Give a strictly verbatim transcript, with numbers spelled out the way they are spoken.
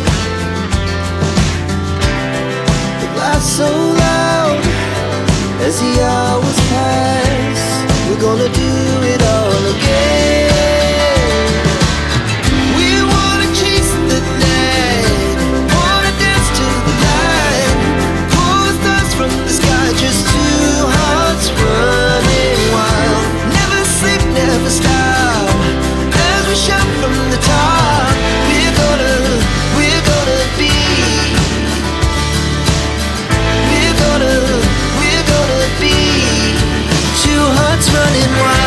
The laugh's so loud as the hours pass. We're gonna do it all again. We wanna chase the night, wanna dance to the light, pull the stars from the sky, just two hearts running wild. Never sleep, never stop. Shout from the top, we're gonna, we're gonna be, we're gonna, we're gonna be two hearts running wild.